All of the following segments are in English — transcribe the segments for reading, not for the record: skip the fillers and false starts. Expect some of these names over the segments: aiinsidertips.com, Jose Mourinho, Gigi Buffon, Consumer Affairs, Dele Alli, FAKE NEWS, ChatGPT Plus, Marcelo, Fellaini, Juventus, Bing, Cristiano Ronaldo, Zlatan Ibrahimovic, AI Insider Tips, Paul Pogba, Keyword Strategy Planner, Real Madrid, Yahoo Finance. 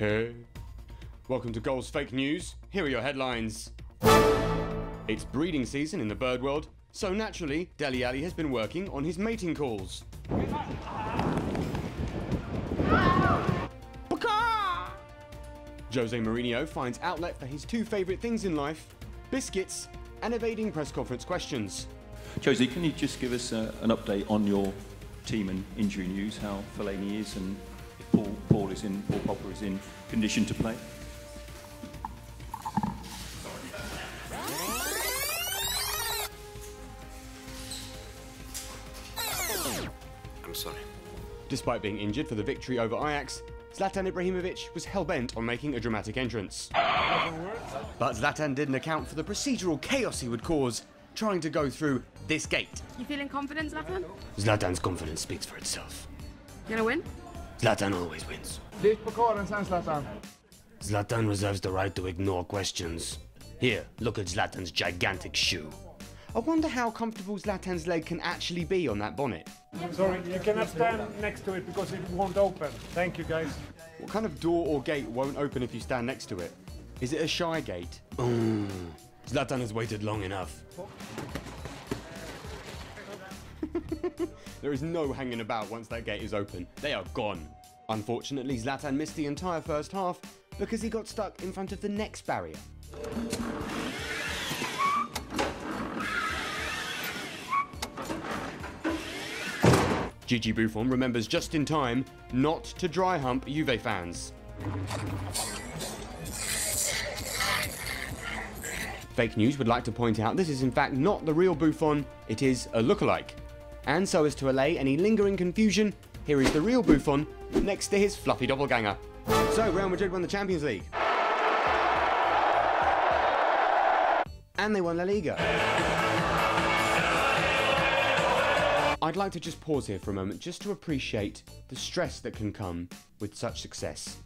Hey. Welcome to Goals Fake News. Here are your headlines. It's breeding season in the bird world, so naturally, Dele Alli has been working on his mating calls. Jose Mourinho finds outlet for his two favourite things in life, biscuits and evading press conference questions. Jose, can you just give us an update on your team and injury news, how Fellaini is and if Paul Pogba is in condition to play? I'm sorry. Despite being injured for the victory over Ajax, Zlatan Ibrahimovic was hell-bent on making a dramatic entrance. But Zlatan didn't account for the procedural chaos he would cause trying to go through this gate. You feeling confident, Zlatan? Zlatan's confidence speaks for itself. You gonna win? Zlatan always wins. Zlatan reserves the right to ignore questions. Here, look at Zlatan's gigantic shoe. I wonder how comfortable Zlatan's leg can actually be on that bonnet. I'm sorry, you cannot stand next to it because it won't open. Thank you, guys. What kind of door or gate won't open if you stand next to it? Is it a shy gate? Zlatan has waited long enough. There is no hanging about once that gate is open. They are gone. Unfortunately, Zlatan missed the entire first half because he got stuck in front of the next barrier. Gigi Buffon remembers just in time not to dry hump Juve fans. Fake News would like to point out this is in fact not the real Buffon, it is a lookalike. And so as to allay any lingering confusion, here is the real Buffon next to his fluffy doppelganger. So Real Madrid won the Champions League. And they won La Liga. I'd like to just pause here for a moment just to appreciate the stress that can come with such success.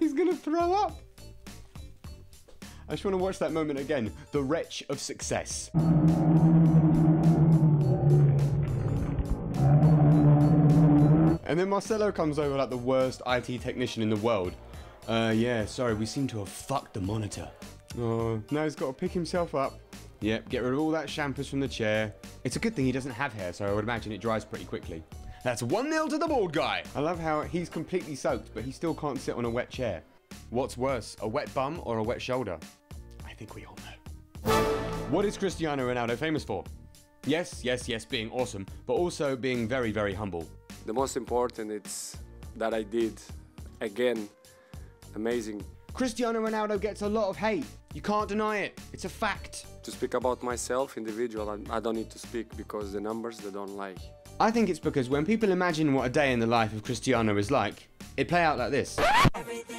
He's gonna throw up. I just want to watch that moment again. The wretch of success. And then Marcelo comes over like the worst IT technician in the world. Yeah, sorry, we seem to have fucked the monitor. Oh, now he's got to pick himself up. Yep, get rid of all that shampers from the chair. It's a good thing he doesn't have hair, so I would imagine it dries pretty quickly. That's 1-0 to the bald guy. I love how he's completely soaked, but he still can't sit on a wet chair. What's worse, a wet bum or a wet shoulder? I think we all know. What is Cristiano Ronaldo famous for? Yes, being awesome, but also being very, very humble. The most important is that I did, again, amazing. Cristiano Ronaldo gets a lot of hate. You can't deny it. It's a fact. To speak about myself, individual, I don't need to speak because the numbers, they don't lie. I think it's because when people imagine what a day in the life of Cristiano is like, it plays out like this. Everything.